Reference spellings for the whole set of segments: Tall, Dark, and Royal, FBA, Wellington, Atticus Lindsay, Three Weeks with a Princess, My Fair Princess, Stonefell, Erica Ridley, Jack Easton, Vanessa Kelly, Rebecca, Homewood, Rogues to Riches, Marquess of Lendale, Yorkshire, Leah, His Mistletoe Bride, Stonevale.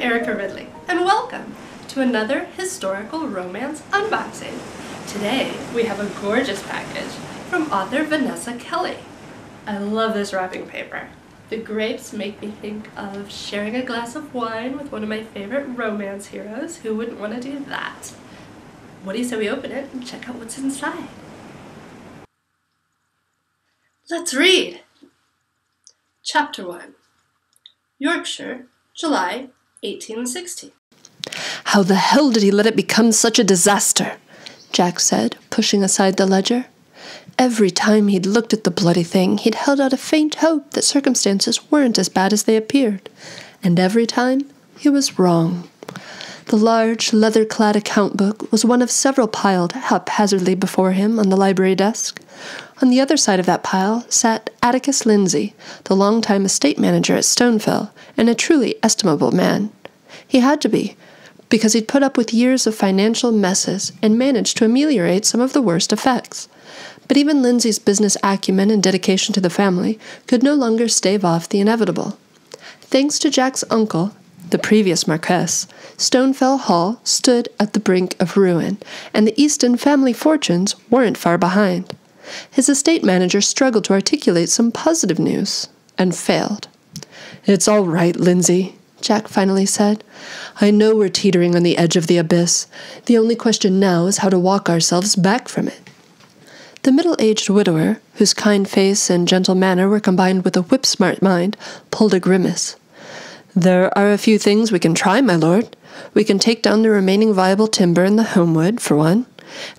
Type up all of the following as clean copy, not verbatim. Erica Ridley, and welcome to another historical romance unboxing. Today we have a gorgeous package from author Vanessa Kelly. I love this wrapping paper. The grapes make me think of sharing a glass of wine with one of my favorite romance heroes. Who wouldn't want to do that? What do you say we open it and check out what's inside? Let's read! Chapter 1. Yorkshire, July 1860. "How the hell did he let it become such a disaster?" Jack said, pushing aside the ledger. Every time he'd looked at the bloody thing, he'd held out a faint hope that circumstances weren't as bad as they appeared, and every time he was wrong. The large, leather-clad account book was one of several piled haphazardly before him on the library desk. On the other side of that pile sat Atticus Lindsay, the longtime estate manager at Stonefell, and a truly estimable man. He had to be, because he'd put up with years of financial messes and managed to ameliorate some of the worst effects. But even Lindsay's business acumen and dedication to the family could no longer stave off the inevitable. Thanks to Jack's uncle, the previous Marquess, Stonefell Hall stood at the brink of ruin, and the Easton family fortunes weren't far behind. His estate manager struggled to articulate some positive news, and failed. "It's all right, Lindsay," Jack finally said. "I know we're teetering on the edge of the abyss. The only question now is how to walk ourselves back from it." The middle-aged widower, whose kind face and gentle manner were combined with a whip-smart mind, pulled a grimace. "There are a few things we can try, my lord. We can take down the remaining viable timber in the Homewood, for one.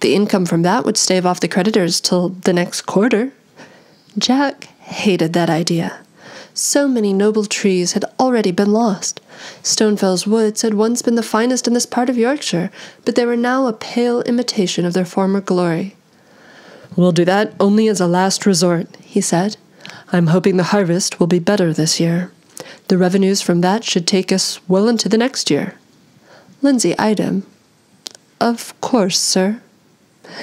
The income from that would stave off the creditors till the next quarter." Jack hated that idea. So many noble trees had already been lost. Stonefell's woods had once been the finest in this part of Yorkshire, but they were now a pale imitation of their former glory. "We'll do that only as a last resort," he said. "I'm hoping the harvest will be better this year. The revenues from that should take us well into the next year." Lindsay eyed him. "Of course, sir."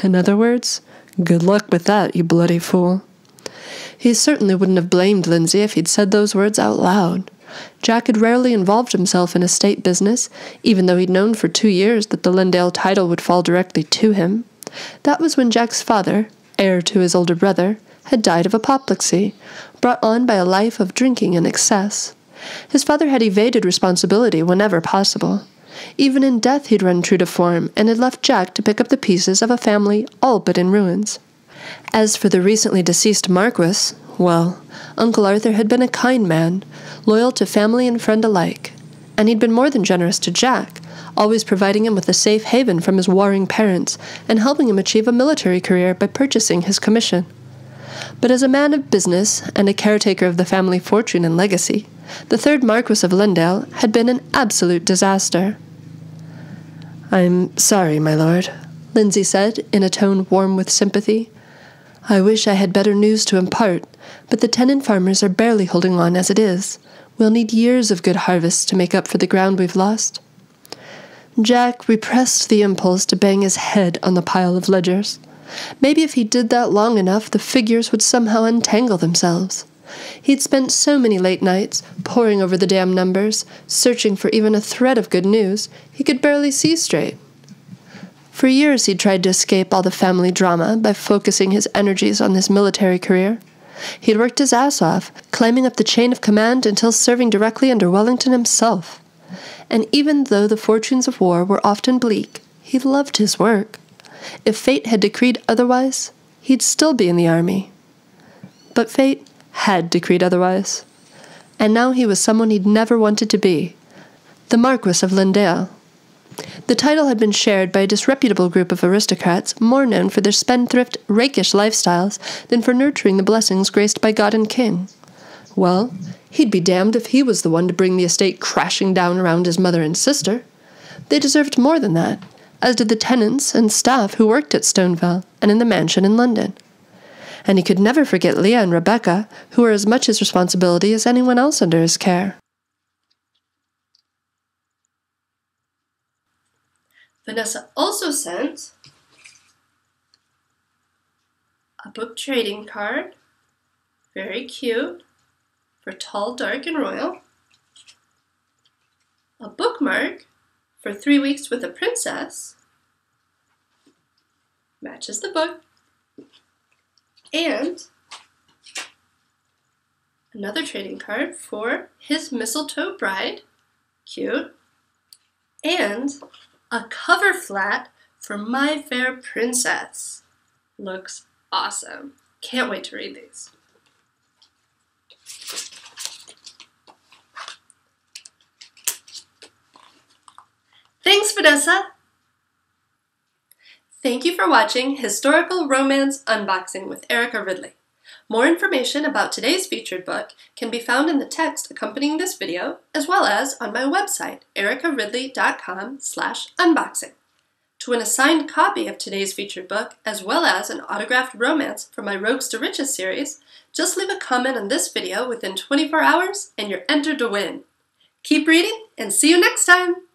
"In other words, good luck with that, you bloody fool." He certainly wouldn't have blamed Lindsay if he'd said those words out loud. Jack had rarely involved himself in estate business, even though he'd known for 2 years that the Lendale title would fall directly to him. That was when Jack's father, heir to his older brother, had died of apoplexy, brought on by a life of drinking in excess. His father had evaded responsibility whenever possible. Even in death he'd run true to form, and had left Jack to pick up the pieces of a family all but in ruins. As for the recently deceased Marquess, well, Uncle Arthur had been a kind man, loyal to family and friend alike, and he'd been more than generous to Jack, always providing him with a safe haven from his warring parents, and helping him achieve a military career by purchasing his commission. But as a man of business, and a caretaker of the family fortune and legacy, the third Marquess of Lendale had been an absolute disaster. "I'm sorry, my lord," Lindsay said, in a tone warm with sympathy. "I wish I had better news to impart, but the tenant farmers are barely holding on as it is. We'll need years of good harvests to make up for the ground we've lost." Jack repressed the impulse to bang his head on the pile of ledgers. Maybe if he did that long enough, the figures would somehow untangle themselves. He'd spent so many late nights, poring over the damn numbers, searching for even a thread of good news, he could barely see straight. For years he'd tried to escape all the family drama by focusing his energies on his military career. He'd worked his ass off, climbing up the chain of command until serving directly under Wellington himself. And even though the fortunes of war were often bleak, he loved his work. If fate had decreed otherwise, he'd still be in the army. But fate had decreed otherwise. And now he was someone he'd never wanted to be, the Marquess of Lendale. The title had been shared by a disreputable group of aristocrats more known for their spendthrift, rakish lifestyles than for nurturing the blessings graced by God and King. Well, he'd be damned if he was the one to bring the estate crashing down around his mother and sister. They deserved more than that, as did the tenants and staff who worked at Stonevale and in the mansion in London. And he could never forget Leah and Rebecca, who were as much his responsibility as anyone else under his care. Vanessa also sent a book trading card, very cute, for Tall, Dark, and Royal, a bookmark for 3 Weeks with a Princess matches the book, and another trading card for His Mistletoe Bride, cute, and a cover flat for My Fair Princess. Looks awesome. Can't wait to read these. Thanks, Vanessa! Thank you for watching Historical Romance Unboxing with Erica Ridley. More information about today's featured book can be found in the text accompanying this video, as well as on my website, ericaridley.com/unboxing. To win a signed copy of today's featured book, as well as an autographed romance from my Rogues to Riches series, just leave a comment on this video within 24 hours and you're entered to win. Keep reading and see you next time!